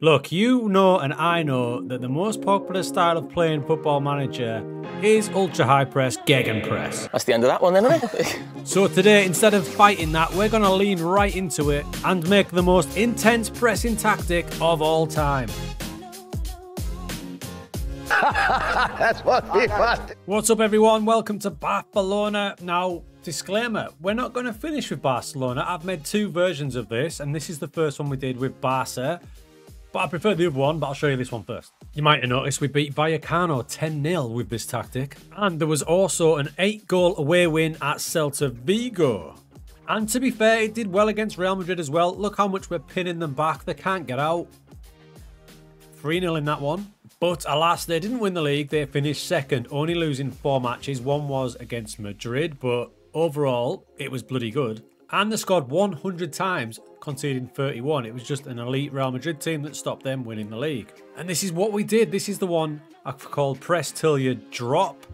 Look, you know and I know that the most popular style of playing Football Manager is ultra high press, gegenpress. That's the end of that one then, isn't it? So today, instead of fighting that, we're going to lean right into it and make the most intense pressing tactic of all time. That's what we want. What's up everyone, welcome to Barcelona. Now, disclaimer, we're not going to finish with Barcelona. I've made two versions of this and this is the first one we did with Barca. But I prefer the other one, but I'll show you this one first. You might have noticed we beat Vallecano 10-0 with this tactic. And there was also an 8-goal away win at Celta Vigo. And to be fair, it did well against Real Madrid as well. Look how much we're pinning them back. They can't get out. 3-0 in that one. But alas, they didn't win the league. They finished second, only losing 4 matches. One was against Madrid, but overall, it was bloody good. And they scored 100 times, conceding 31. It was just an elite Real Madrid team that stopped them winning the league. And this is what we did. This is the one I've called press till you drop.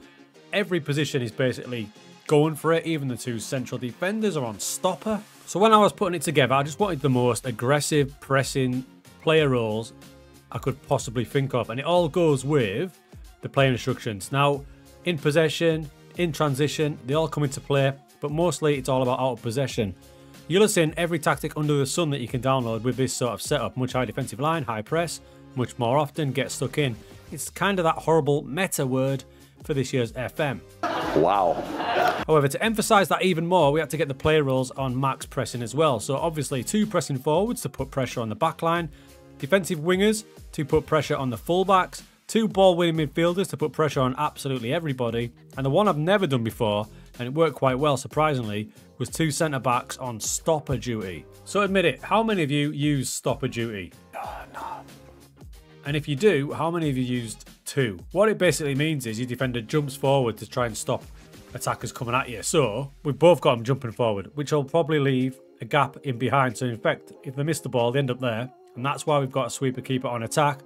Every position is basically going for it. Even the two central defenders are on stopper. So when I was putting it together, I just wanted the most aggressive pressing player roles I could possibly think of. And it all goes with the player instructions. Now, in possession, in transition, they all come into play. But mostly it's all about out of possession. You'll have seen every tactic under the sun that you can download with this sort of setup. Much higher defensive line, high press, much more often get stuck in. It's kind of that horrible meta word for this year's FM. Wow. However, to emphasise that even more, we had to get the player roles on max pressing as well. So obviously 2 pressing forwards to put pressure on the back line, defensive wingers to put pressure on the fullbacks, 2 ball-winning midfielders to put pressure on absolutely everybody, and the one I've never done before, and it worked quite well surprisingly, was 2 centre-backs on stopper duty. So admit it, how many of you use stopper duty? No. And if you do, how many of you used 2? What it basically means is your defender jumps forward to try and stop attackers coming at you. So we've both got them jumping forward, which will probably leave a gap in behind. So in fact, if they miss the ball, they end up there. And that's why we've got a sweeper keeper on attack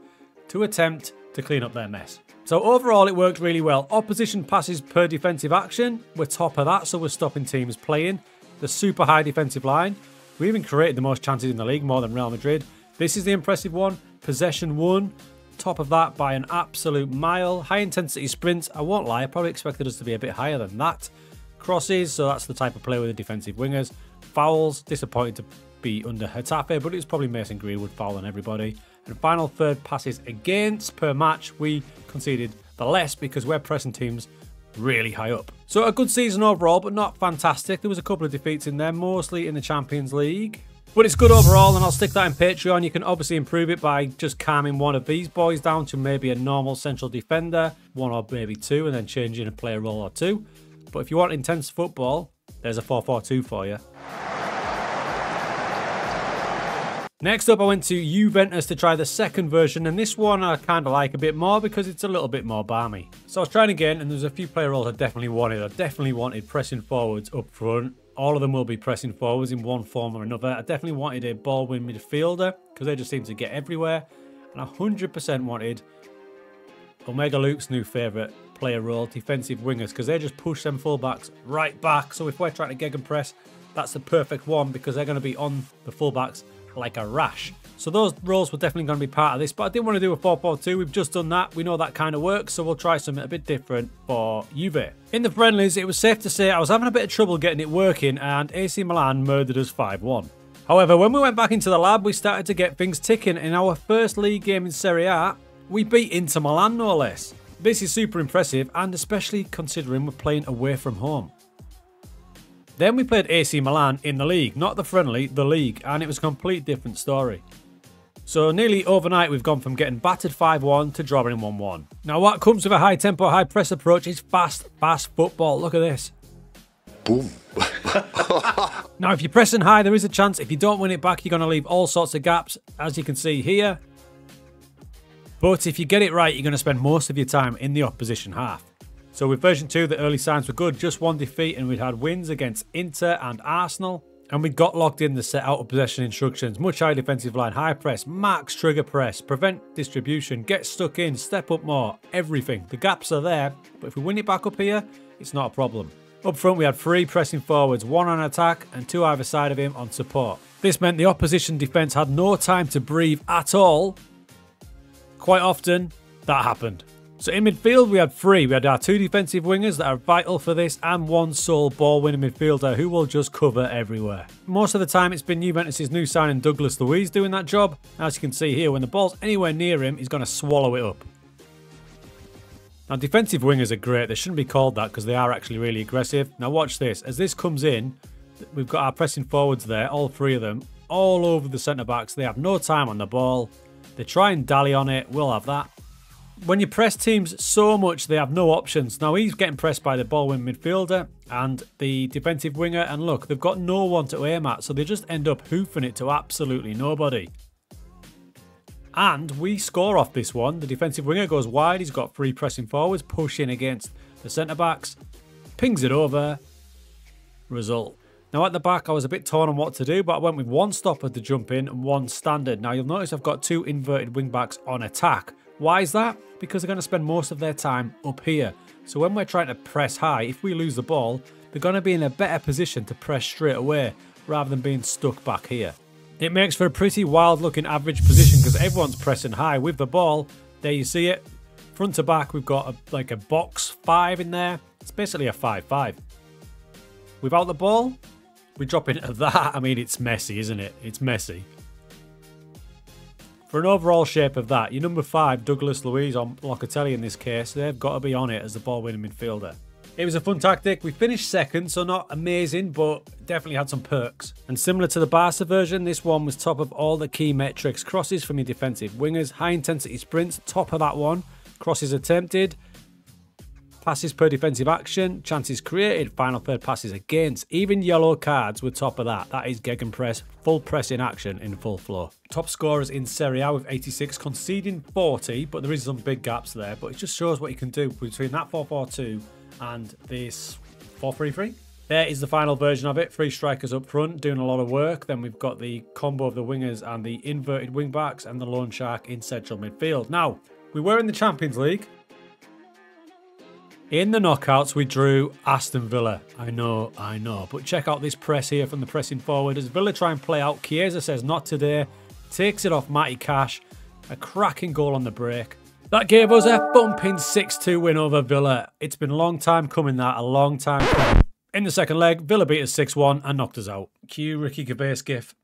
to attempt to clean up their mess. So overall, it worked really well. Opposition passes per defensive action, we're top of that, so we're stopping teams playing. The super high defensive line, we even created the most chances in the league, more than Real Madrid. This is the impressive one, possession won, top of that by an absolute mile. High intensity sprints, I won't lie, I probably expected us to be a bit higher than that. Crosses, so that's the type of play with the defensive wingers. Fouls, disappointed to be under Getafe, but it was probably Mason Greenwood fouling everybody. And final third passes against per match, we conceded the less because we're pressing teams really high up. So a good season overall, but not fantastic. There was a couple of defeats in there, mostly in the Champions League. But it's good overall, and I'll stick that in Patreon. You can obviously improve it by just calming one of these boys down to maybe a normal central defender, 1 or maybe 2, and then changing a player role or 2. But if you want intense football, there's a 4-4-2 for you. Next up, I went to Juventus to try the second version, and this one I kind of like a bit more because it's a little bit more balmy. So I was trying again, and there's a few player roles I definitely wanted. I definitely wanted pressing forwards up front. All of them will be pressing forwards in one form or another. I definitely wanted a ball-win midfielder because they just seem to get everywhere. And I 100% wanted Omega Luke's new favourite player role, defensive wingers, because they just push them fullbacks right back. So if we're trying to gegenpress, that's the perfect one because they're going to be on the fullbacks like a rash. So those roles were definitely going to be part of this, but I didn't want to do a 4-4-2. We've just done that. We know that kind of works, so we'll try something a bit different for Juve. In the friendlies, it was safe to say I was having a bit of trouble getting it working, and AC Milan murdered us 5-1. However, when we went back into the lab, we started to get things ticking. In our first league game in Serie A, we beat Inter Milan, no less. This is super impressive, and especially considering we're playing away from home. Then we played AC Milan in the league, not the friendly, the league, and it was a complete different story. So nearly overnight we've gone from getting battered 5-1 to drawing 1-1. Now what comes with a high tempo, high press approach is fast, fast football. Look at this. Boom. Now if you're pressing high, there is a chance. If you don't win it back, you're going to leave all sorts of gaps, as you can see here. But if you get it right, you're going to spend most of your time in the opposition half. So with version 2, the early signs were good, just 1 defeat, and we'd had wins against Inter and Arsenal. And we got locked in the set out of possession instructions, much higher defensive line, high press, max trigger press, prevent distribution, get stuck in, step up more, everything. The gaps are there, but if we win it back up here, it's not a problem. Up front we had 3 pressing forwards, 1 on attack and 2 either side of him on support. This meant the opposition defence had no time to breathe at all, Quite often, that happened. So in midfield, we had three. We had our two defensive wingers that are vital for this and one sole ball-winning midfielder who will just cover everywhere. Most of the time, it's been Juventus' new signing Douglas Luiz doing that job. As you can see here, when the ball's anywhere near him, he's going to swallow it up. Now, defensive wingers are great. They shouldn't be called that because they are actually really aggressive. Now, watch this. As this comes in, we've got our pressing forwards there, all three of them, all over the centre-backs. They have no time on the ball. They try and dally on it. We'll have that. When you press teams so much, they have no options. Now, he's getting pressed by the ball-winning midfielder and the defensive winger, and look, they've got no one to aim at, so they just end up hoofing it to absolutely nobody. And we score off this one. The defensive winger goes wide. He's got three pressing forwards, pushing against the centre-backs, pings it over. Result. Now, at the back, I was a bit torn on what to do, but I went with one stopper to jump in and one standard. Now, you'll notice I've got two inverted wing-backs on attack. Why is that? Because they're going to spend most of their time up here. So when we're trying to press high, if we lose the ball, they're going to be in a better position to press straight away rather than being stuck back here. It makes for a pretty wild looking average position because everyone's pressing high with the ball. There you see it. Front to back, we've got like a box five in there. It's basically a 5-5. Without the ball, we drop into that. I mean, it's messy, isn't it? It's messy. For an overall shape of that, your number 5, Douglas Luiz, or Locatelli in this case, they've got to be on it as the ball-winning midfielder. It was a fun tactic. We finished second, so not amazing, but definitely had some perks. And similar to the Barca version, this one was top of all the key metrics. Crosses from your defensive wingers, high-intensity sprints, top of that one. Crosses attempted, passes per defensive action, chances created, final third passes against. Even yellow cards were top of that. That is gegenpress, full press in action in full flow. Top scorers in Serie A with 86, conceding 40, but there is some big gaps there. But it just shows what you can do between that 4-4-2 and this 4-3-3. There is the final version of it. Three strikers up front doing a lot of work. Then we've got the combo of the wingers and the inverted wing backs and the lone shark in central midfield. Now, we were in the Champions League. In the knockouts, we drew Aston Villa. I know. But check out this press here from the pressing forward. As Villa try and play out, Chiesa says not today. Takes it off Matty Cash. A cracking goal on the break. That gave us a bumping 6-2 win over Villa. It's been a long time coming, that. A long time coming. In the second leg, Villa beat us 6-1 and knocked us out. Cue Ricky Gervais gif.